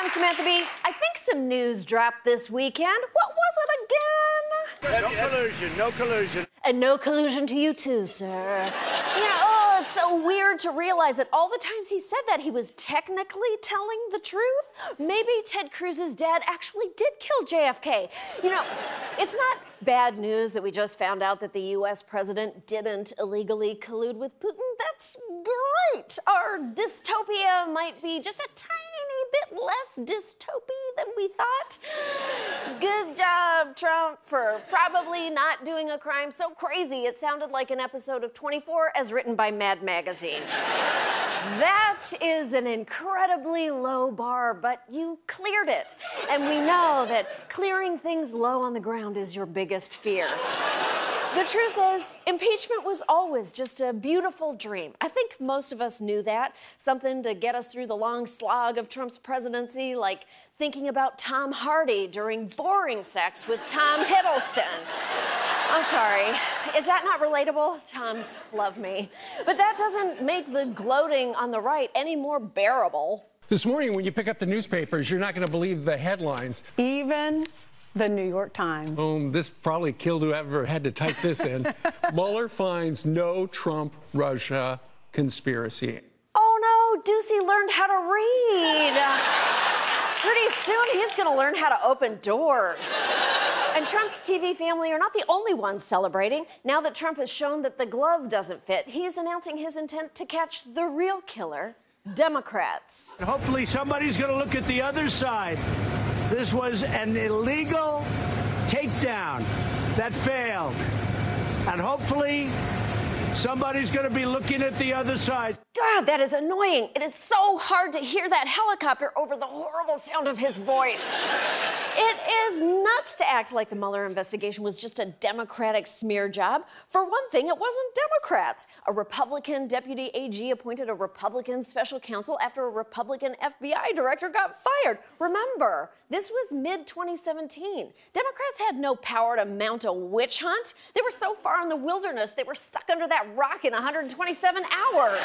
I'm Samantha Bee. I think some news dropped this weekend. What was it again? No collusion, no collusion. And no collusion to you too, sir. Yeah, oh, it's so weird to realize that all the times he said that, he was technically telling the truth. Maybe Ted Cruz's dad actually did kill JFK. You know, it's not bad news that we just found out that the U.S. president didn't illegally collude with Putin. That's great. Our dystopia might be just a tiny bit less dystopian than we thought. Good job, Trump, for probably not doing a crime so crazy it sounded like an episode of 24 as written by Mad Magazine. That is an incredibly low bar, but you cleared it. And we know that clearing things low on the ground is your biggest fear. The truth is, impeachment was always just a beautiful dream. I think most of us knew that. Something to get us through the long slog of Trump's presidency, like thinking about Tom Hardy during boring sex with Tom Hiddleston. I'm sorry. Is that not relatable? Toms love me. But that doesn't make the gloating on the right any more bearable. This morning, when you pick up the newspapers, you're not going to believe the headlines. Even The New York Times. This probably killed whoever had to type this in. Mueller finds no Trump-Russia conspiracy. Oh, no, Doocy learned how to read. Pretty soon, he's going to learn how to open doors. And Trump's TV family are not the only ones celebrating. Now that Trump has shown that the glove doesn't fit, he's announcing his intent to catch the real killer, Democrats. Hopefully, somebody's going to look at the other side. This was an illegal takedown that failed. And hopefully, somebody's going to be looking at the other side. God, that is annoying. It is so hard to hear that helicopter over the horrible sound of his voice. It is nuts to act like the Mueller investigation was just a Democratic smear job. For one thing, it wasn't Democrats. A Republican deputy AG appointed a Republican special counsel after a Republican FBI director got fired. Remember, this was mid-2017. Democrats had no power to mount a witch hunt. They were so far in the wilderness, they were stuck under that rock in 127 hours.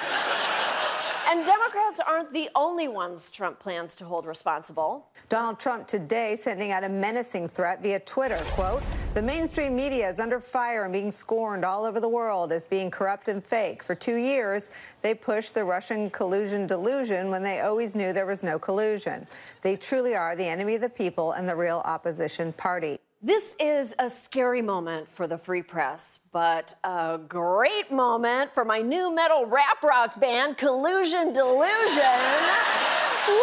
And Democrats aren't the only ones Trump plans to hold responsible. Donald Trump today sending out a menacing threat via Twitter, quote, "The mainstream media is under fire and being scorned all over the world as being corrupt and fake. For 2 years, they pushed the Russian collusion delusion when they always knew there was no collusion. They truly are the enemy of the people and the real opposition party." This is a scary moment for the free press, but a great moment for my new metal rap rock band, Collusion Delusion. Woo!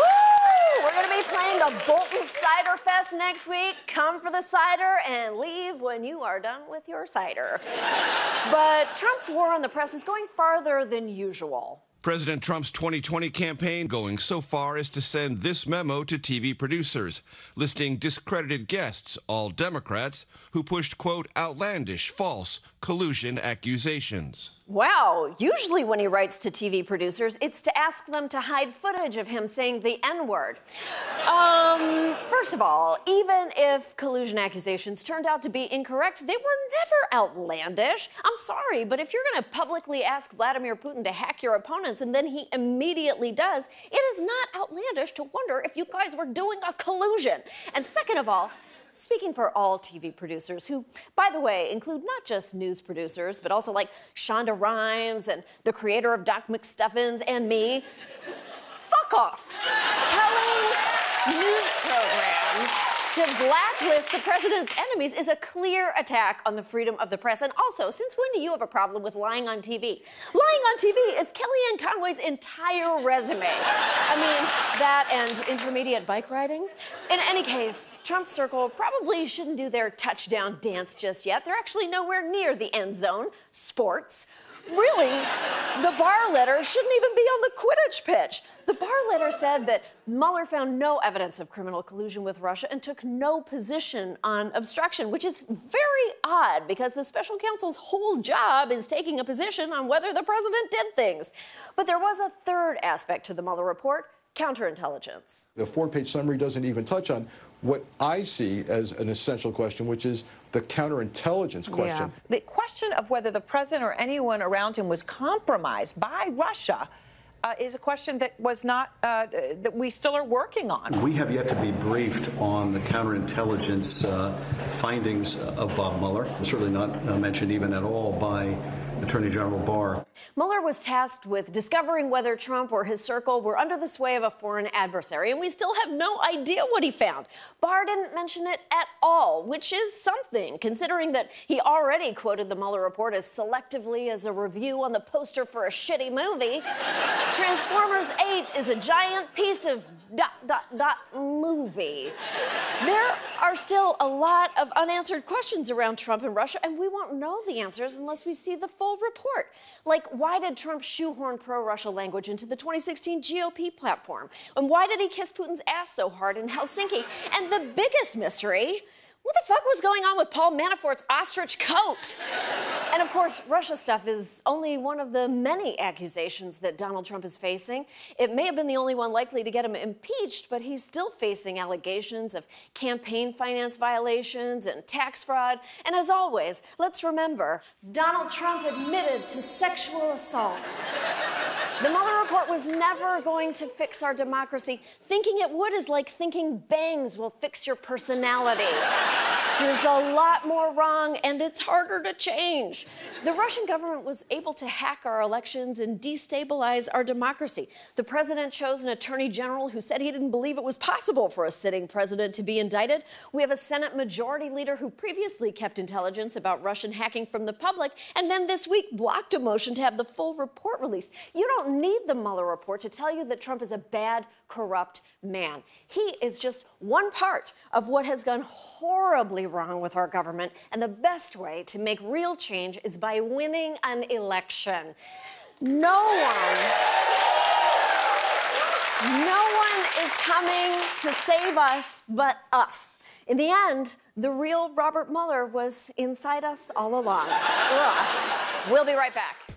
We're gonna be playing the Bolton Cider Fest next week. Come for the cider and leave when you are done with your cider. But Trump's war on the press is going farther than usual. President Trump's 2020 campaign going so far as to send this memo to TV producers, listing discredited guests, all Democrats, who pushed, quote, outlandish, false, collusion accusations. Wow, usually when he writes to TV producers, it's to ask them to hide footage of him saying the N-word. First of all, even if collusion accusations turned out to be incorrect, they were never outlandish. I'm sorry, but if you're gonna publicly ask Vladimir Putin to hack your opponents and then he immediately does, it is not outlandish to wonder if you guys were doing a collusion. And second of all, speaking for all TV producers, who, by the way, include not just news producers, but also like Shonda Rhimes and the creator of Doc McStuffins and me, fuck off. Telling news programs to blacklist the president's enemies is a clear attack on the freedom of the press. And also, since when do you have a problem with lying on TV? Lying on TV is Kellyanne Conway's entire resume. I mean, that and intermediate bike riding. In any case, Trump's circle probably shouldn't do their touchdown dance just yet. They're actually nowhere near the end zone. Sports. Really, the Barr letter shouldn't even be on the Quidditch pitch. The Barr letter said that Mueller found no evidence of criminal collusion with Russia and took no position on obstruction, which is very odd because the special counsel's whole job is taking a position on whether the president did things. But there was a third aspect to the Mueller report, counterintelligence. The four-page summary doesn't even touch on what I see as an essential question, which is the counterintelligence question. Yeah. The question of whether the president or anyone around him was compromised by Russia is a question that was not that we still are working on. We have yet to be briefed on the counterintelligence findings of Bob Mueller. Certainly not mentioned even at all by Attorney General Barr. Mueller was tasked with discovering whether Trump or his circle were under the sway of a foreign adversary, and we still have no idea what he found. Barr didn't mention it at all, which is something, considering that he already quoted the Mueller report as selectively as a review on the poster for a shitty movie. Transformers 8 is a giant piece of ... movie. There are still a lot of unanswered questions around Trump and Russia, and we won't know the answers unless we see the full report. Like, why did Trump shoehorn pro-Russia language into the 2016 GOP platform? And why did he kiss Putin's ass so hard in Helsinki? And the biggest mystery, what the fuck was going on with Paul Manafort's ostrich coat? And of course, Russia stuff is only one of the many accusations that Donald Trump is facing. It may have been the only one likely to get him impeached, but he's still facing allegations of campaign finance violations and tax fraud. And as always, let's remember, Donald Trump admitted to sexual assault. The Mueller report was never going to fix our democracy. Thinking it would is like thinking bangs will fix your personality. There's a lot more wrong, and it's harder to change. The Russian government was able to hack our elections and destabilize our democracy. The president chose an attorney general who said he didn't believe it was possible for a sitting president to be indicted. We have a Senate majority leader who previously kept intelligence about Russian hacking from the public, and then this week blocked a motion to have the full report released. You don't need the Mueller report to tell you that Trump is a bad, corrupt man. He is just one part of what has gone horribly wrong with our government, and the best way to make real change is by winning an election. No one is coming to save us but us. In the end, the real Robert Mueller was inside us all along. We'll be right back.